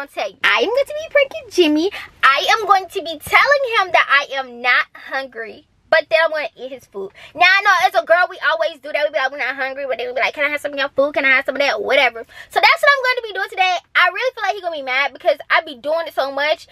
going to tell you. I am going to be pranking Jimmy. I am going to be telling him that I am not hungry, but then I'm going to eat his food. Now, I know as a girl, we always do that. We be like, we're not hungry, but they would be like, can I have some of your food? Can I have some of that? Whatever. So that's what I'm going to be doing today. I really feel like he's going to be mad because I be doing it so much.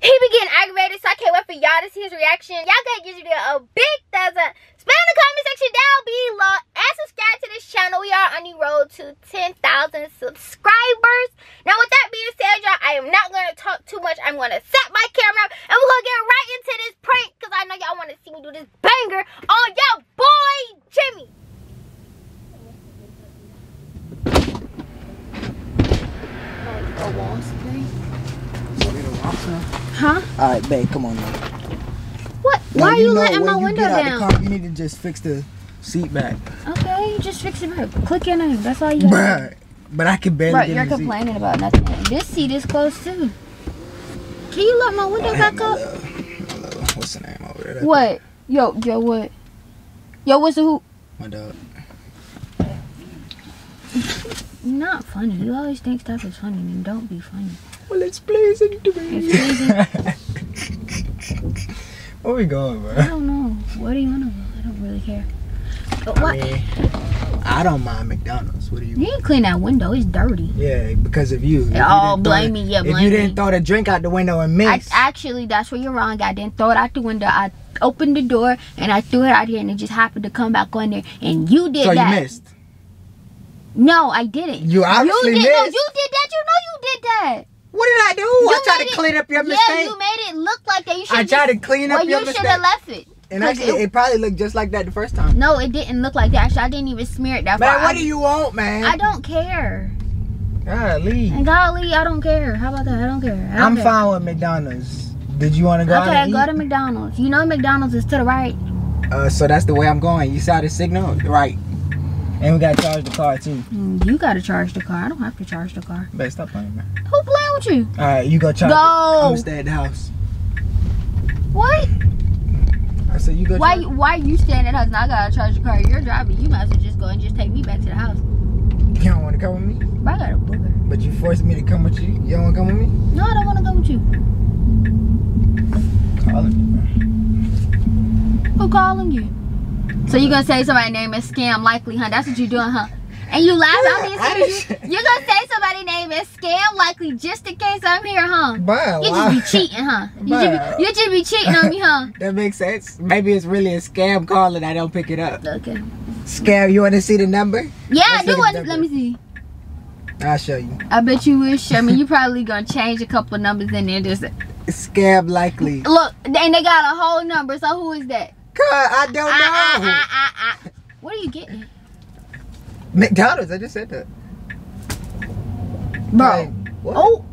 He be getting aggravated, so I can't wait for y'all to see his reaction. Y'all gotta give you a big thumbs up. Spam in the comment section down below and subscribe to this channel. We are on the road to 10,000 subscribers. Now, with that being said, y'all, I am not gonna talk too much. I'm gonna set my camera up and we're gonna get right into this prank because I know y'all wanna see me do this banger on your boy Jimmy. A wall screen? Huh? All right, babe, come on now. What? Why are you letting my window down? Car, you need to just fix the seat back. Okay, just fix it back. Click your name. That's all you got. But I can barely get in the seat. You're complaining about nothing. This seat is closed too. Can you let my window back up? What's the name over there? What? Yo, what? Yo, what's the who? My dog. Not funny. You always think stuff is funny and don't be funny. Well, it's blazing to me. Where we going, bro? I don't know. Where do you want to go? I don't really care. But what? I don't mind McDonald's. What do you? You ain't clean that window. It's dirty. Yeah, because of you. Oh, blame me. Yeah, blame me. If you didn't throw the drink out the window and mix. Actually, that's where you're wrong. I didn't throw it out the window. I opened the door and I threw it out here and it just happened to come back on there. And you did that. So you missed. No, I didn't. You obviously missed. No, you did that. You know you did that. What did I do? I tried to clean up your mistake. Yeah, you made it look like that. You should. I tried to clean up your mistake. You should have left it. And actually, it probably looked just like that the first time. No, it didn't look like that. Actually, I didn't even smear it that far. Man, what do you want, man? I don't care. Golly. And golly, I don't care. How about that? I don't care. I'm fine with McDonald's. Did you want to go? Okay, go to McDonald's. You know McDonald's is to the right. So that's the way I'm going. You saw the signal, right? And we gotta charge the car too. You gotta charge the car. I don't have to charge the car. Babe, stop playing, man. Who playing with you? All right, you go charge. Go. I'm gonna stay at the house. What? I said you go. Why you staying at the house? And I gotta charge the car. You're driving. You might as well just go and just take me back to the house. You don't want to come with me? But I got a booger. But you forced me to come with you. You don't want to come with me? No, I don't want to come with you. Calling. Who calling you? So you're going to say somebody's name is Scam Likely, huh? That's what you're doing, huh? And you laugh out these things. You're going to say somebody's name is Scam Likely just in case I'm here, huh? But you just be cheating, huh? You just be cheating on me, huh? That makes sense. Maybe it's really a scam call and I don't pick it up. Okay. Scam, you want to see the number? Yeah, I do want to. Let me see. I'll show you. I bet you will show me. You probably going to change a couple numbers in there. Just Scam Likely. Look, and they got a whole number. So who is that? I don't know. What are you getting? McDonald's. I just said that. Bro. Like, what? Oh.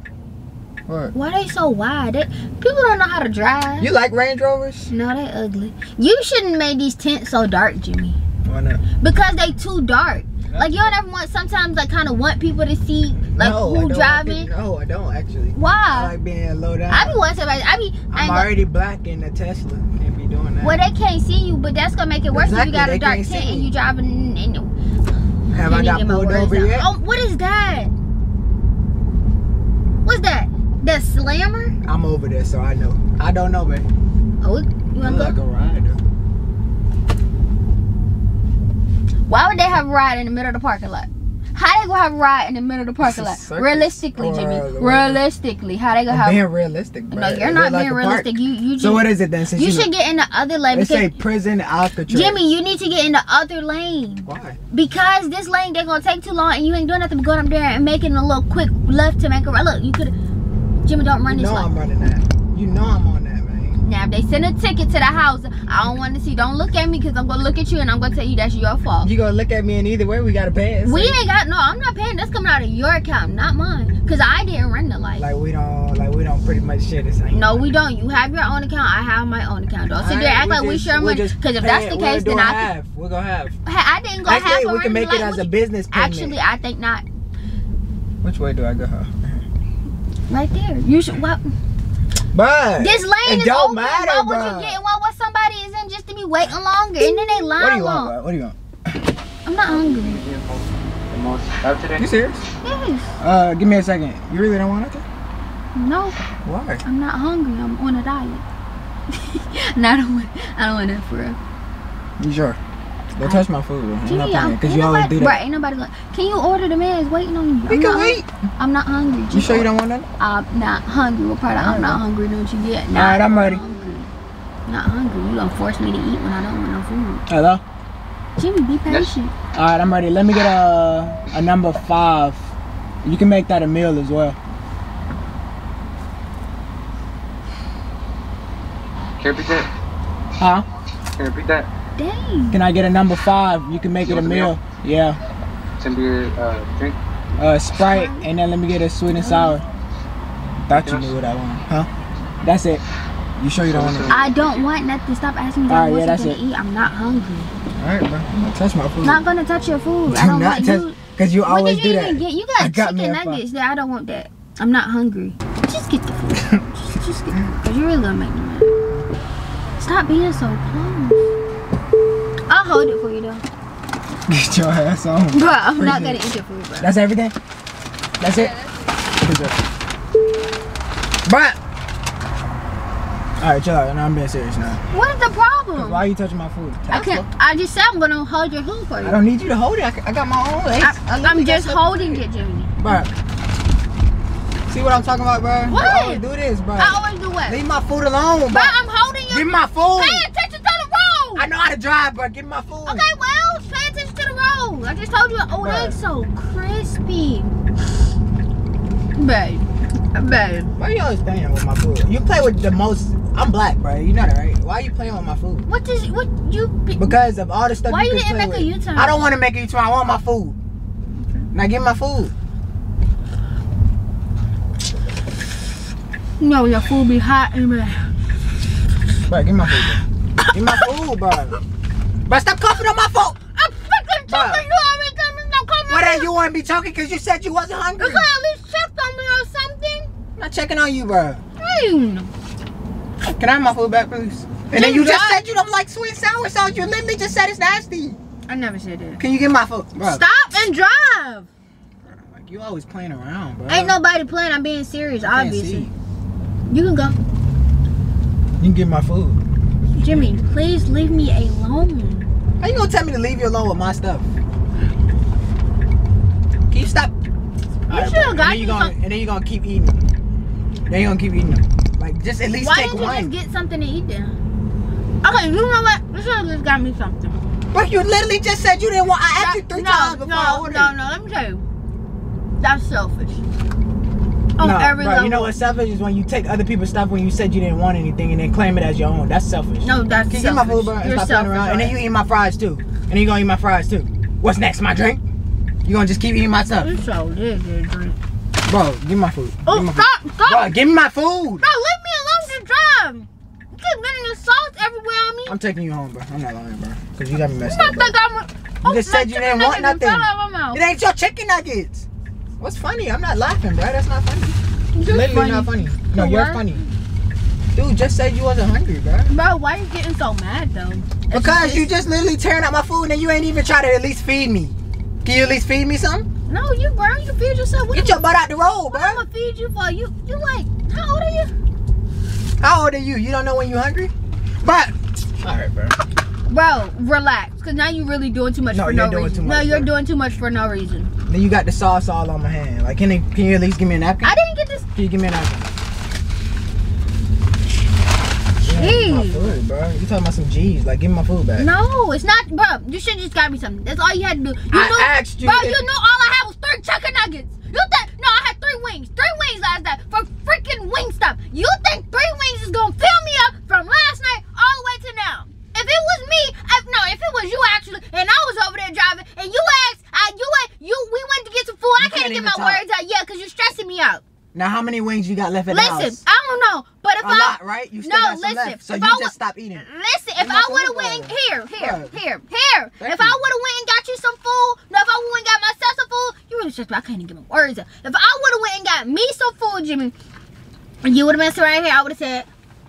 What? Why they so wide? People don't know how to drive. You like Range Rovers? No, they ugly. You shouldn't make these tents so dark, Jimmy. Why not? Because they too dark. No. Like you don't ever want. Sometimes I kind of want people to see like who driving. No, I don't actually. Why? I like being low down. I be wanting somebody. I'm already black in a Tesla. Well, they can't see you, but that's gonna make it worse if you got a dark tent and you driving. Have I got pulled over yet? Oh, what is that? What's that? That slammer? I'm over there, so I know. I don't know, babe. Oh, you wanna go? Like a ride, though. Why would they have a ride in the middle of the parking lot? How they gonna have a ride in the middle of the parking lot? Realistically, Jimmy. Realistically, how they gonna have? Being realistic, bro. No, you're not being realistic. You just. So what is it then? You should get in the other lane. They say prison Alcatraz. Jimmy, you need to get in the other lane. Why? Because this lane they're gonna take too long, and you ain't doing nothing but going up there and making a little quick left to make a right. Look, you could. Jimmy, don't run this lane. No, I'm running that. You know I'm on that, man. Now if they send a ticket to the house, I don't want to see. Don't look at me because I'm gonna look at you and I'm gonna tell you that's your fault. You gonna look at me and either way we gotta pay. We ain't got no. I'm not paying. That's coming out of your account, not mine. Cause I didn't run the light. Like we don't pretty much share the same. No, we don't. You have your own account. I have my own account. Don't sit there act like we share money. Cause if that's the case, then we're gonna have. I didn't go half. We can make it as a business payment. Actually, I think not. Which way do I go? Right there. You should. What? But this lane is open. Why would you get? Why would somebody is in just to be waiting longer and then they lie? What do you want? Bro? What do you want? I'm not hungry. You serious? Yes. Give me a second. You really don't want nothing? No. Why? I'm not hungry. I'm on a diet. I don't want it for real. You sure? Don't touch my food. I'm not paying because you always do that. Right, ain't nobody like. Can you order the man's waiting on you? We can wait. I'm not hungry. You sure you don't want nothing? I'm not hungry. What part of I'm not hungry don't you get? All right, I'm ready. Not hungry. You gonna force me to eat when I don't want no food. Hello? Jimmy, be patient. Yes. All right, I'm ready. Let me get a number 5. You can make that a meal as well. Can I repeat that? Huh? Can I repeat that? Dang. Can I get a number 5? You can make it a meal. Yeah. Can be a drink? Sprite, and then let me get a sweet and sour. Thought you knew what I wanted. Huh? That's it. You sure you don't want to eat? I don't want nothing. Stop asking me what I'm going to eat. I'm not hungry. Alright, bro. I'm going to touch my food. Not going to touch your food. I don't want you. Because you always do that. You got chicken nuggets. I don't want that. I'm not hungry. Just get the food. Just get the food. Because you're really going to make me mad. Stop being so close. I'll hold it for you though. Get your ass on. Bro, I'm not gonna eat your food, bro. That's everything? That's it? But alright, chill out. Now I'm being serious now. What is the problem? Why are you touching my food? I just said I'm gonna hold your food for you. I don't need you to hold it. I got my own legs. I'm just holding it, Jimmy. Bro. See what I'm talking about, bro? What? I always do this, bro. I always do what? Leave my food alone, bro. I'm holding your food. Give me my food. Pay attention to the road. I know how to drive, bro. Give me my food. Okay, well, pay attention to the road. I just told you, oh, that's so crispy. Babe. Babe. Why you always playing with my food? You play with the most. I'm black, bro. You know that, right? Why are you playing with my food? What you... Because of all the stuff you can play with. Why you didn't make a U-turn? I don't want to make a U-turn. I want my food. Now give me my food. No, your food be hot and bad. Bro, give me my food, bro. Give me my food, bro. Bro, stop coughing on my food. I'm fucking choking. You already told me stop coughing on my food. Why do you want to be choking? Because you said you wasn't hungry. You could at least check on me or something. I'm not checking on you, bro. Can I have my food back, please? And then you just said you don't like sweet sour sauce. You literally just said it's nasty. I never said that. Can you get my food, bro? Stop and drive. Bro, like, you always playing around, bro. Ain't nobody playing. I'm being serious, obviously. You can go. You can get my food. Jimmy, please leave me alone. How you gonna tell me to leave you alone with my stuff? Can you stop? And then you're gonna keep eating. Then you're gonna keep eating them. Like, just at least take one. Why didn't you just get something to eat then? Okay, you know what? You should have just got me something. But you literally just said you didn't want. I asked you 3 times before I ordered. No, let me tell you. That's selfish. No, you know what's selfish is when you take other people's stuff when you said you didn't want anything and then claim it as your own. That's selfish. No, that's selfish. You get my food, bro, and stop playing around. And then you eat my fries too. And then you gonna eat my fries too. What's next? My drink? You gonna just keep eating my stuff? You so did drink. Bro, give me my food. Oh, stop! Bro, give me my food. Bro, leave me alone to drive. You keep getting the sauce everywhere on me. I'm taking you home, bro. I'm not lying, bro. Cause you got me messed up. You just said you didn't want nothing. It ain't your chicken nuggets. What's funny? I'm not laughing, bro. That's not funny. You're literally not funny. No, you're funny. Dude, just said you wasn't hungry, bro. Bro, why are you getting so mad, though? Because you just literally tearing out my food and you ain't even try to at least feed me. Can you at least feed me something? No, bro. You feed yourself. Get your butt out the road, bro. I'm going to feed you for you. You like, how old are you? How old are you? You don't know when you're hungry? But, all right, bro. Bro, relax, because now you're really doing too much for no reason. No, you're doing too much for no reason. Then you got the sauce all on my hand. Like, can you at least give me a napkin? I didn't get this. Can you give me a napkin? Jeez. Yeah, give me my food, bro. You talking about some G's. Like, give me my food back. No, it's not. Bro, you should just got me something. That's all you had to do. I asked you. Bro, you knew all I had was 3 chicken nuggets. You think? No, I had 3 wings. 3 wings last night for freaking Wingstop. You think 3 wings is going to fill me up from last night all the way to now? If it was me, if it was you actually, and I was over there driving, and you asked, we went to get some food. I can't get my words out. Yeah, because you're stressing me out. Now, how many wings you got left in the house? Listen, I don't know, but if a lot, right? You still got some left, so you just stop eating. Listen, if I would have went here. If I would have went and got you some food, if I went and got myself some food, you really stressed me. I can't even get my words out. If I would have went and got me some food, Jimmy, you would have been sitting right here. I would have said,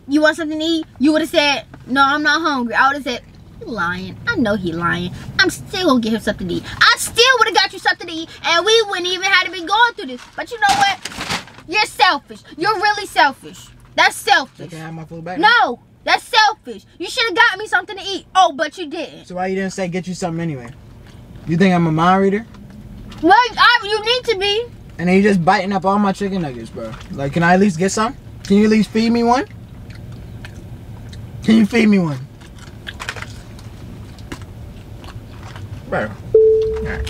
you want something to eat? You would have said, no, I'm not hungry. I would have said, you lying. I know he lying. I'm still gonna get him something to eat. I still would have got you something to eat, and we wouldn't even have to be going through this. But you know what? You're selfish. You're really selfish. That's selfish. Can I have my food back? No, that's selfish. You should have got me something to eat. Oh, but you didn't. So why you didn't say get you something anyway? You think I'm a mind reader? Well, you need to be. And then you just biting up all my chicken nuggets, bro. Like, can I at least get some? Can you at least feed me one? Can you feed me one? Bro. Alright.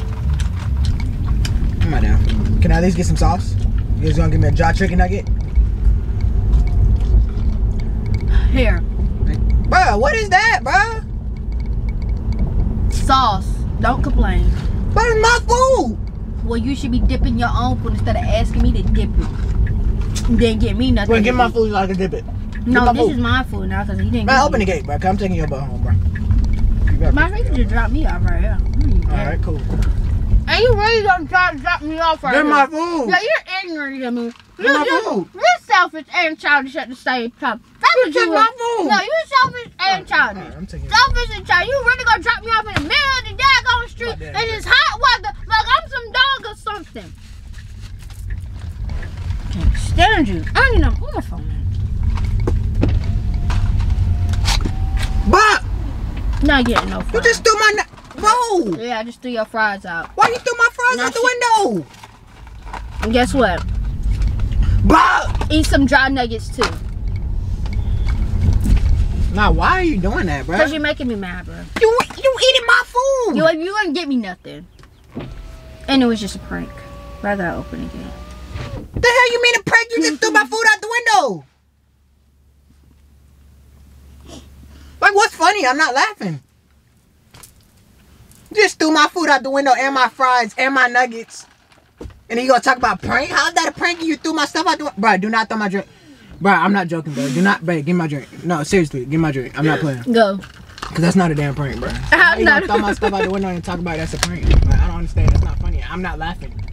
Come on now. Can I at least get some sauce? You guys gonna give me a dry chicken nugget? Here. Bro, what is that, bro? Sauce. Don't complain. But it's my food! Well, you should be dipping your own food instead of asking me to dip it. You didn't get me nothing. Bro, get my food so I can dip it. No, this is my food now because you didn't get me. Open the gate, bro. I'm taking your butt home, bro. My nigga just dropped me off right here. Alright, cool. And you really don't try to drop me off right here. Get my food. Yeah, you're ignorant to me. You're selfish and childish at the same time. That's what you my food. No, you're selfish and childish. Right, I'm taking selfish and childish. You really gonna drop me off in the middle of the daggone street in this hot weather like I'm some dog or something. I can't stand you. I don't even know who phone is. But not getting no fries. You just threw my bro. Yeah, I just threw your fries out. Why you threw my fries out the window? And guess what? Bro, eat some dry nuggets too. Now, why are you doing that, bro? Because you're making me mad, bro. You eating my food. You wouldn't get me nothing. And it was just a prank. Rather I open it again. The hell you mean a prank? You just threw my food out the window. Like, what's funny? I'm not laughing. You just threw my food out the window and my fries and my nuggets. And then you gonna talk about prank? How's that a prank? You threw my stuff out the window. Bro, do not throw my drink. Bro, I'm not joking, bro. Do not, bro, give my drink. No, seriously, give my drink. I'm not playing. Go. Because that's not a damn prank, bro. You gonna throw my stuff out the window and talk about that's a prank. Like, I don't understand. That's not funny. I'm not laughing.